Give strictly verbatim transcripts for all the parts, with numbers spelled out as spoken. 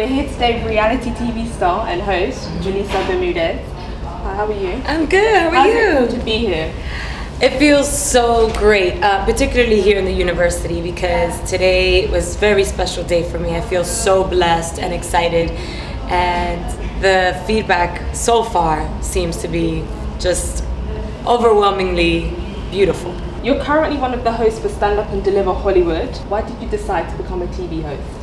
We're here today with reality T V star and host, Julissa Bermudez. Hi, how are you? I'm good, how are How's you? How's it feel to be here? It feels so great, uh, particularly here in the university, because today was a very special day for me. I feel so blessed and excited, and the feedback so far seems to be just overwhelmingly beautiful. You're currently one of the hosts for Stand Up and Deliver Hollywood. Why did you decide to become a T V host?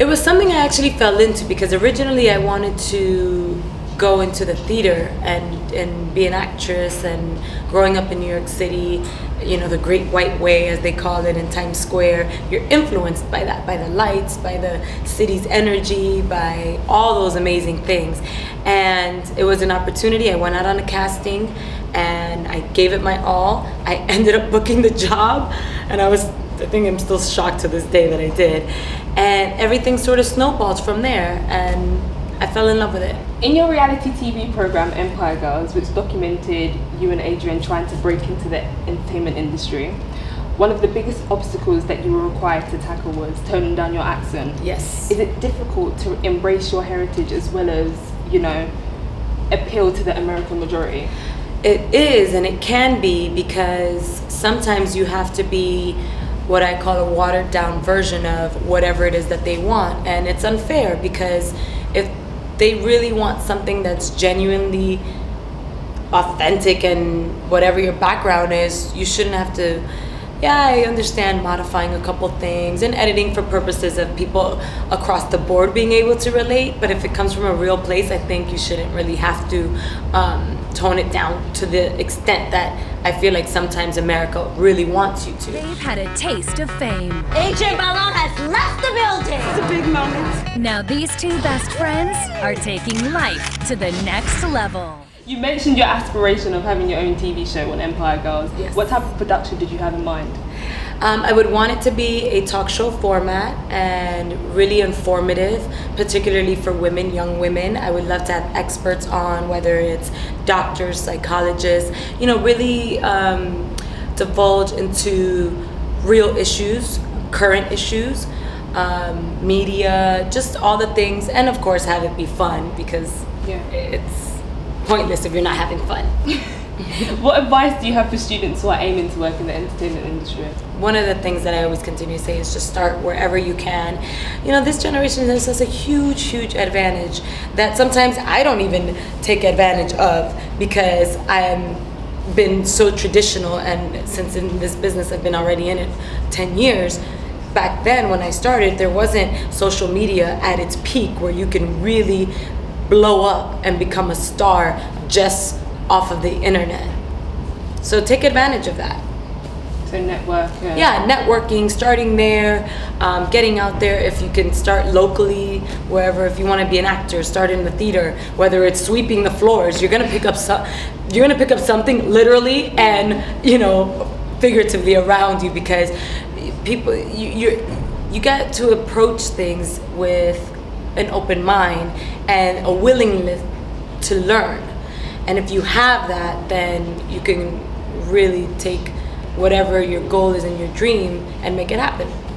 It was something I actually fell into, because originally I wanted to go into the theater and, and be an actress, and growing up in New York City, you know, the Great White Way as they call it in Times Square, you're influenced by that, by the lights, by the city's energy, by all those amazing things. And it was an opportunity. I went out on a casting and I gave it my all. I ended up booking the job, and I was, I think I'm still shocked to this day that I did. And everything sort of snowballed from there, and I fell in love with it. In your reality T V program, Empire Girls, which documented you and Adrian trying to break into the entertainment industry, one of the biggest obstacles that you were required to tackle was toning down your accent. Yes. Is it difficult to embrace your heritage as well as, you know, appeal to the American majority? It is, and it can be, because sometimes you have to be what I call a watered down version of whatever it is that they want. And it's unfair, because if they really want something that's genuinely authentic and whatever your background is, you shouldn't have to, yeah, I understand modifying a couple things and editing for purposes of people across the board being able to relate. But if it comes from a real place, I think you shouldn't really have to um, tone it down to the extent that I feel like sometimes America really wants you to. They've had a taste of fame. A J Balon has left the building! It's a big moment. Now these two best friends are taking life to the next level. You mentioned your aspiration of having your own T V show on Empire Girls. Yes. What type of production did you have in mind? Um, I would want it to be a talk show format and really informative, particularly for women, young women. I would love to have experts on, whether it's doctors, psychologists, you know, really um, divulge into real issues, current issues, um, media, just all the things, and of course have it be fun, because yeah, it's pointless if you're not having fun. What advice do you have for students who are aiming to work in the entertainment industry? One of the things that I always continue to say is just start wherever you can. You know, this generation has such a huge, huge advantage that sometimes I don't even take advantage of, because I'm been so traditional, and since in this business I've been already in it ten years. Back then when I started, there wasn't social media at its peak where you can really blow up and become a star just off of the internet. So take advantage of that. So network. Uh, yeah, networking, starting there, um, getting out there. If you can start locally, wherever. If you want to be an actor, start in the theater. Whether it's sweeping the floors, you're gonna pick up some. You're gonna pick up something literally and, you know, figuratively around you, because people, you you're, you got to approach things with an open mind and a willingness to learn. And if you have that, then you can really take whatever your goal is and your dream and make it happen.